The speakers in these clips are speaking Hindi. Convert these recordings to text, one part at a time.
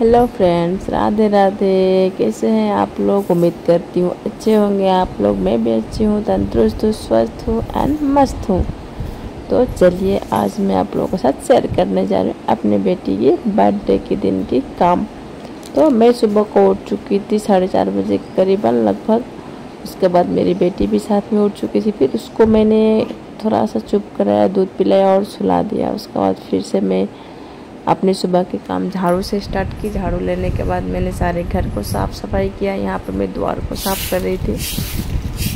Hello friends, Radhe Radhe. कैसे हैं आप लोग? उम्मीद करती हूँ अच्छे होंगे आप लोग। मैं भी अच्छी हूँ, तंदुरुस्त हूँ, स्वस्थ हूँ एंड मस्त हूँ। तो चलिए आज मैं आप लोगों के साथ शेयर करने जा रही हूँ अपनी बेटी की बर्थडे के दिन की काम। तो मैं सुबह को उठ चुकी थी 4:30 बजे के करीबन लगभग। उसके बाद मेरी बेटी भी साथ में उठ चुकी थी, फिर उसको मैंने थोड़ा सा चुप कराया, दूध पिलाया और सुला दिया। उसके बाद फिर से मैं अपने सुबह के काम झाड़ू से स्टार्ट की। झाड़ू लेने के बाद मैंने सारे घर को साफ़ सफाई किया। यहाँ पर मैं द्वार को साफ़ कर रही थी।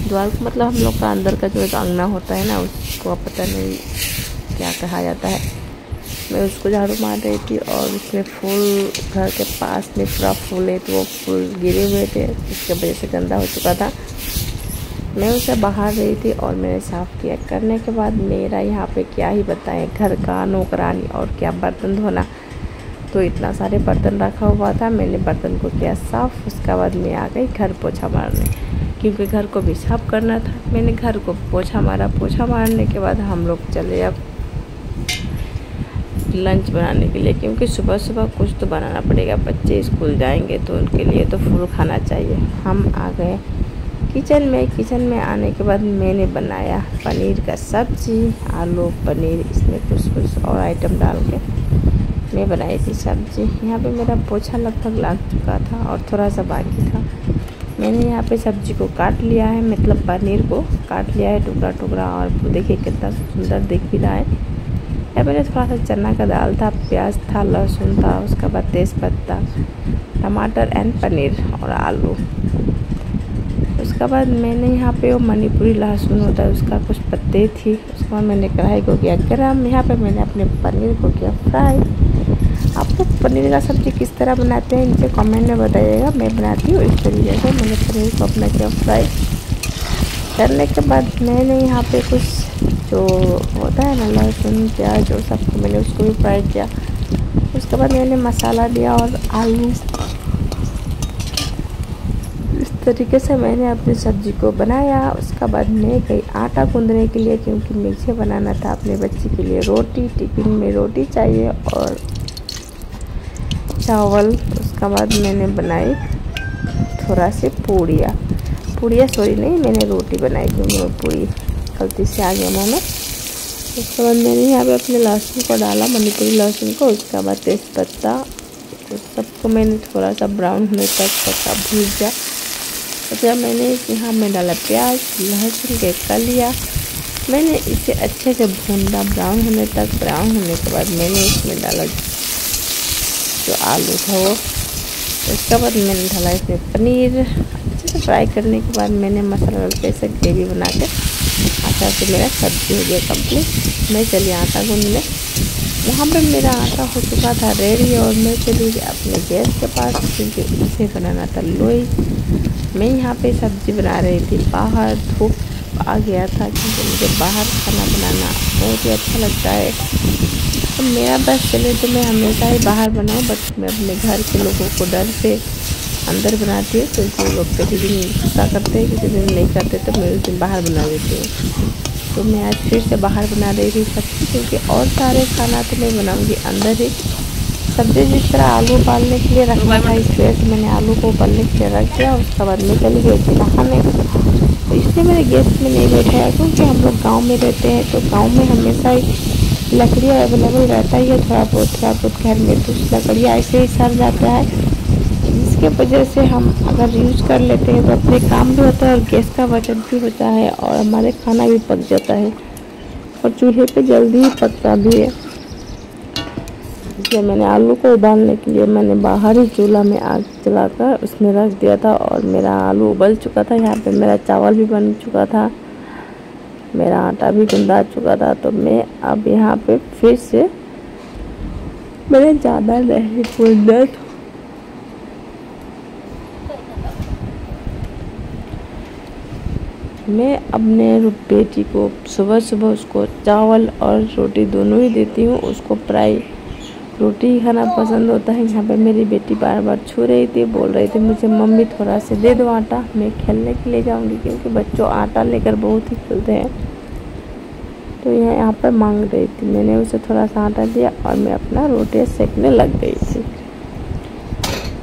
द्वार को मतलब हम लोग का अंदर का जो एक अंगना होता है ना, उसको पता नहीं क्या कहा जाता है। मैं उसको झाड़ू मार रही थी और उसमें फूल, घर के पास में पूरा फूल है तो वो फूल गिरे हुए थे, इसके वजह से गंदा हो चुका था। मैं उसे बाहर रही थी और मैंने साफ़ किया। करने के बाद मेरा यहाँ पे क्या ही बताएं, घर का नौकरानी और क्या बर्तन धोना। तो इतना सारे बर्तन रखा हुआ था, मैंने बर्तन को किया साफ़। उसके बाद मैं आ गई घर पोछा मारने, क्योंकि घर को भी साफ करना था। मैंने घर को पोछा मारा। पोछा मारने के बाद हम लोग चले अब लंच बनाने के लिए, क्योंकि सुबह सुबह कुछ तो बनाना पड़ेगा। बच्चे स्कूल जाएंगे तो उनके लिए तो फूल खाना चाहिए। हम आ गए किचन में। किचन में आने के बाद मैंने बनाया पनीर का सब्ज़ी, आलू पनीर, इसमें कुछ कुछ और आइटम डाल के मैं बनाई थी सब्ज़ी। यहाँ पे मेरा पोछा लगभग लग चुका था और थोड़ा सा बाकी था। मैंने यहाँ पे सब्ज़ी को काट लिया है, मतलब पनीर को काट लिया है टुकड़ा टुकड़ा, और देखिए कितना सुंदर दिख भी रहा है। यहाँ मैंने थोड़ा सा चना का दाल था, प्याज था, लहसुन था, उसके बाद तेज़पत्ता, टमाटर एंड पनीर और आलू। उसके बाद मैंने यहाँ पे वो मणिपुरी लहसुन होता है उसका कुछ पत्ते थी। उसके बाद मैंने कढ़ाई को किया गरम। यहाँ पे मैंने अपने पनीर को किया फ्राई। आप लोग पनीर का सब्ज़ी किस तरह बनाते हैं नीचे कमेंट में बताइएगा। मैं बनाती हूँ इस तरीके से। मैंने पनीर को अपना किया फ्राई। करने के बाद मैंने यहाँ पर कुछ जो होता है ना लहसुन प्याज और सबको मैंने उसको भी फ्राई किया। उसके बाद मैंने मसाला दिया और आलू। तरीके से मैंने अपनी सब्ज़ी को बनाया। उसका बाद मैं गई आटा गूँधने के लिए, क्योंकि मुझे बनाना था अपने बच्चे के लिए रोटी। टिफिन में रोटी चाहिए और चावल। उसका बाद मैंने बनाई थोड़ा से मैंने रोटी बनाई, क्योंकि मैं पूरी गलती से आ गया मैंने। उसके बाद मैंने यहाँ पर अपने लहसुन को डाला, मणिपुरी लहसुन को। उसका बाद तेज़पत्ता, सबको मैंने थोड़ा सा ब्राउन होने तक पका भूज दिया। अच्छा, मैंने यहाँ में डाला प्याज लहसुन के कर लिया। मैंने इसे अच्छे से भूना ब्राउन होने तक। ब्राउन होने के बाद मैंने इसमें डाला जो आलू था वो। उसके बाद मैंने डाला इसमें पनीर। अच्छे से फ्राई करने के बाद मैंने मसाला जैसे ग्रेवी बना के आटा से मेरा सब्ज़ी हो गया कम्प्लीट। मैं चली आटा गूँधने। वहाँ पर मेरा आटा हो चुका था रेडी और मैं चली गई अपने गैस के पास, क्योंकि उसे बनाना था लोई। मैं यहाँ पे सब्ज़ी बना रही थी। बाहर धूप आ गया था, क्योंकि मुझे बाहर खाना बनाना बहुत ही अच्छा लगता है। तो मेरा बस चले तो मैं हमेशा ही बाहर बनाऊँ, बट मैं अपने घर के लोगों को डर से अंदर बनाती हूँ, क्योंकि वो लोग कभी भी गुस्सा करते हैं, किसी दिन नहीं करते, तो मैं उस दिन बाहर बना देती हूँ। तो मैं आज फिर से बाहर बना रही थी सब्ज़ी, क्योंकि और सारे खाना तो मैं बनाऊँगी अंदर ही। सब्ज़ी जिस तरह आलू उबालने के लिए रखना था, इस वजह से मैंने आलू को उबालने के लिए रख दिया। उसके बाद मैं चली गई थी नहाने। तो इसलिए मैंने गैस में नहीं बैठाया, क्योंकि हम लोग गाँव में रहते हैं, तो गाँव में हमेशा ही लकड़ियाँ अवेलेबल रहता ही है। थोड़ा बहुत घर में कुछ लकड़ियाँ ऐसे ही सड़ जाता है, के वजह से हम अगर यूज़ कर लेते हैं तो अपने काम भी होता है और गैस का बचत भी होता है और हमारे खाना भी पक जाता है और चूल्हे पे जल्दी ही पकता भी है। इसलिए मैंने आलू को उबालने के लिए मैंने बाहर ही चूल्हा में आग जलाकर उसमें रख दिया था और मेरा आलू उबल चुका था। यहाँ पे मेरा चावल भी बन चुका था, मेरा आटा भी गंदा चुका था। तो मैं अब यहाँ पर फिर से मैंने ज़्यादा नहीं पूरा मैं अपने बेटी को सुबह सुबह उसको चावल और रोटी दोनों ही देती हूँ। उसको फ्राई रोटी ही खाना पसंद होता है। यहाँ पर मेरी बेटी बार बार छू रही थी, बोल रही थी मुझे मम्मी थोड़ा से दे दो आटा। मैं खेलने के लिए जाऊँगी, क्योंकि बच्चों आटा लेकर बहुत ही खेलते हैं। तो यह यहाँ पर मांग रही थी। मैंने उसे थोड़ा सा आटा दिया और मैं अपना रोटी सेकने लग गई थी।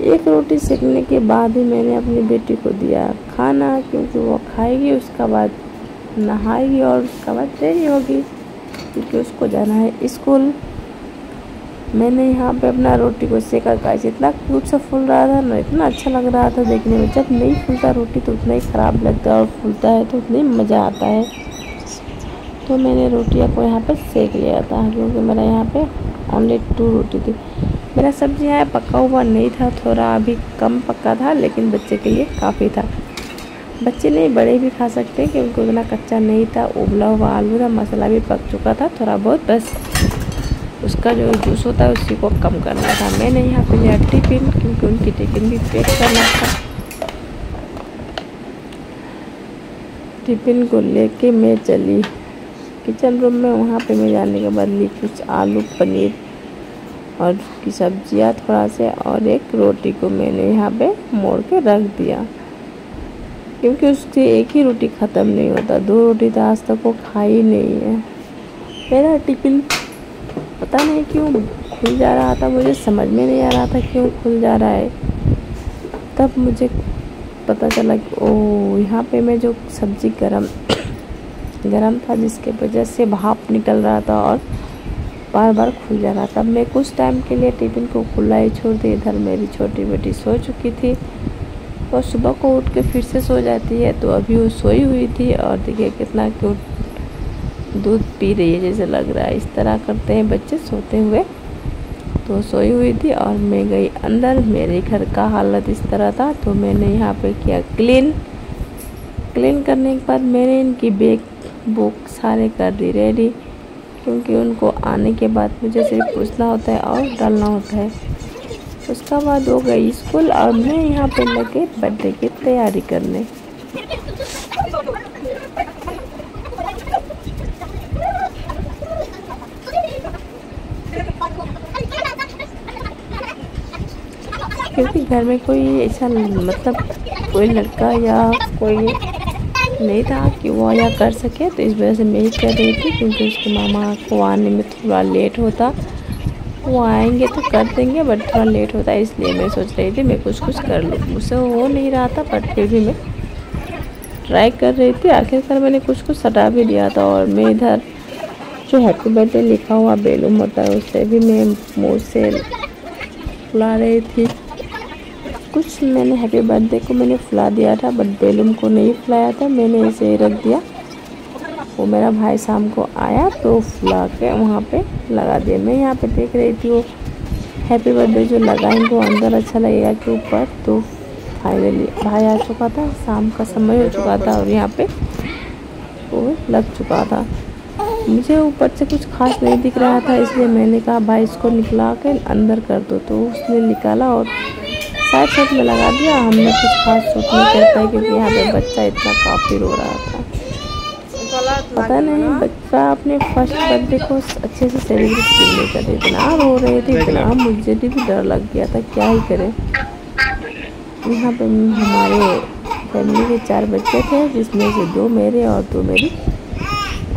एक रोटी सेकने के बाद ही मैंने अपनी बेटी को दिया खाना, क्योंकि वो खाएगी, उसका बाद नहाएगी और उसका बाद रेडी होगी, क्योंकि उसको जाना है स्कूल। मैंने यहाँ पे अपना रोटी को सेका का जितना खूब से फूल रहा था ना, इतना अच्छा लग रहा था देखने में। जब नहीं फूलता रोटी तो उतना ही ख़राब लगता है, और फूलता है तो उतना ही मज़ा आता है। तो मैंने रोटियाँ को यहाँ पे सेक लिया था, क्योंकि मेरा यहाँ पे ओनली 2 रोटी थी। मेरा सब्ज़ी यहाँ पका हुआ नहीं था, थोड़ा अभी कम पका था, लेकिन बच्चे के लिए काफ़ी था। बच्चे नहीं, बड़े भी खा सकते हैं, क्योंकि उतना कच्चा नहीं था। उबला हुआ आलू था, मसाला भी पक चुका था थोड़ा बहुत, बस उसका जो जूस होता है उसी को कम करना था। मैंने यहाँ पे लिया टिफिन, क्योंकि उनकी टिफिन भी पैक करना था। टिफिन को लेके मैं चली किचन रूम में। वहाँ पे मैं जाने के बाद ली कुछ आलू पनीर और की सब्जियाँ थोड़ा से, और एक रोटी को मैंने यहाँ पे मोड़ के रख दिया, क्योंकि उससे एक ही रोटी ख़त्म नहीं होता। 2 रोटी तो आज तक वो खाई नहीं है। मेरा टिफिन पता नहीं क्यों खुल जा रहा था, मुझे समझ में नहीं आ रहा था क्यों खुल जा रहा है। तब मुझे पता चला कि ओह, यहाँ पे मैं जो सब्ज़ी गरम था, जिसके वजह से भाप निकल रहा था और बार बार खुल जा रहा था। मैं कुछ टाइम के लिए टिफिन को खुला ही छोड़ दी। इधर मेरी छोटी बेटी सो चुकी थी, और सुबह को उठ के फिर से सो जाती है, तो अभी वो सोई हुई थी। और देखिए कितना क्यूट दूध पी रही है जैसे लग रहा है, इस तरह करते हैं बच्चे सोते हुए। तो सोई हुई थी और मैं गई अंदर। मेरे घर का हालत इस तरह था, तो मैंने यहाँ पे किया क्लीन करने के बाद मैंने इनकी बैग बुक सारे कर दी रेडी, क्योंकि उनको आने के बाद मुझे सिर्फ पूछना होता है और डालना होता है। उसका बाद हो गई स्कूल, और मैं यहाँ पे लगे बर्थडे की तैयारी करने। क्योंकि घर में कोई ऐसा मतलब कोई लड़का या कोई नहीं था कि वो यह कर सके, तो इस वजह से मैं ही कर रही थी, क्योंकि उसके मामा को आने में थोड़ा लेट होता। वो आएंगे तो कर देंगे, बट थोड़ा लेट होता है, इसलिए मैं सोच रही थी मैं कुछ कर लूँ। मुझसे हो नहीं रहा था, बट फिर भी मैं ट्राई कर रही थी। आखिरकार मैंने कुछ सटा भी दिया था, और मैं इधर जो हैप्पी बर्थडे लिखा हुआ बैलून होता है उससे भी मैं मुँह से फुला रही थी। कुछ मैंने हैप्पी बर्थडे को मैंने फुला दिया था, बट बैलून को नहीं फुलाया था, मैंने ऐसे ही रख दिया। वो मेरा भाई शाम को आया तो फुला के वहाँ पे लगा दिया। मैं यहाँ पे देख रही थी वो हैप्पी बर्थडे जो लगाएंगे वो अंदर अच्छा लगेगा कि ऊपर। तो फाइनली भाई आ चुका था, शाम का समय हो चुका था, और यहाँ पे वो लग चुका था। मुझे ऊपर से कुछ खास नहीं दिख रहा था, इसलिए मैंने कहा भाई इसको निकला के अंदर कर दो, तो उसने निकाला और साथ साथ में लगा दिया। हमने कुछ खास शूट नहीं करता है, क्योंकि यहाँ पे बच्चा इतना काफ़ी रो रहा था। पता नहीं बच्चा अपने फर्स्ट बर्थडे को अच्छे से सेलिब्रेट क्यों नहीं कर रहे, इतना रो रहे थे, इतना मुझे भी डर लग गया था, क्या ही करें। यहाँ पे हमारे फैमिली के 4 बच्चे थे, जिसमें से 2 मेरे और 2 मेरी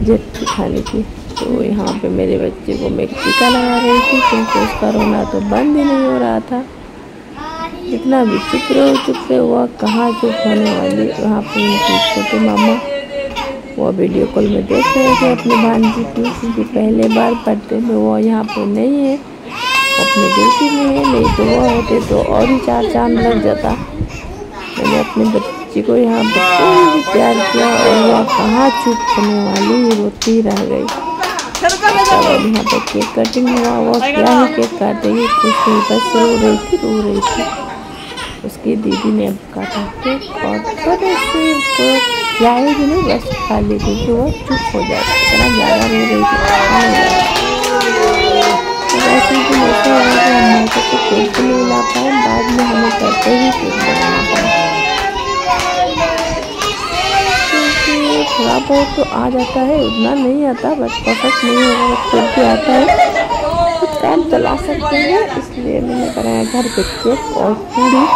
जेठी खाने की। तो यहाँ पे मेरे बच्चे को मैं टीका लगा रही थी, क्योंकि उसका रोना तो बंद ही नहीं हो रहा था। इतना भी चुप रहे हुआ, कहाँ चुप होने वाली। वहाँ पर उनके छोटे मामा वो वीडियो कॉल में देख रहे थे अपने भांजी की, क्योंकि पहले बार बर्थडे में वो यहाँ पे नहीं है, अपने ड्यूटी में है। नहीं तो वो होते तो और ही 4 चांद लग जाता। मैंने अपने बच्ची को यहाँ पर प्यार किया, और वह कहाँ चुप होने वाली, रोती रह गई। यहाँ पर केक कटिंग हुआ, वो क्या ही केक काटेगी, कुछ नहीं, बस रो रही थी। उसकी दीदी ने काटा केक, और थोड़े से उसको जाए भी नहीं, बस खा ली थी, तो वो चुप हो जाए, इतना ज़्यादा नहीं रही थी। वैसे भी ऐसा हो रहा है हम लोग को केक भी नहीं ला पाए, बाद में हमें करते ही केक बनाना पड़ा, क्योंकि थोड़ा बहुत तो आ जाता है, उतना नहीं आता, बस परफेक्ट नहीं होगा, केक भी आता है, काम चला सकते हैं। इसलिए मैंने बनाया घर पे केक और पूरी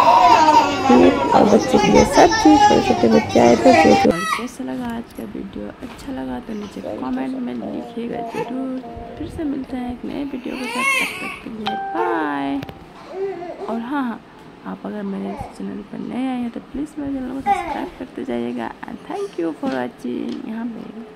केक और बच्चे के लिए सब चीज़, छोटे छोटे बच्चे आए थे। कैसा लगा आज का वीडियो? अच्छा लगा तो नीचे कमेंट में लिखिएगा जरूर। फिर से मिलते हैं एक नए वीडियो के साथ, तब तक के लिए बाय। और हाँ, आप अगर मेरे चैनल पर नए आए हैं तो प्लीज़ मेरे चैनल को सब्सक्राइब करते जाइएगा। And thank you for watching. यहाँ पे